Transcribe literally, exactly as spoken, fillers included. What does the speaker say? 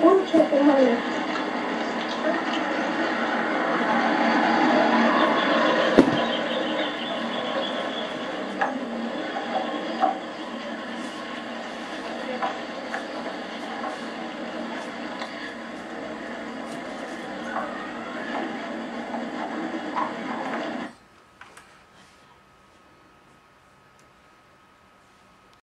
Он сейчас нормально.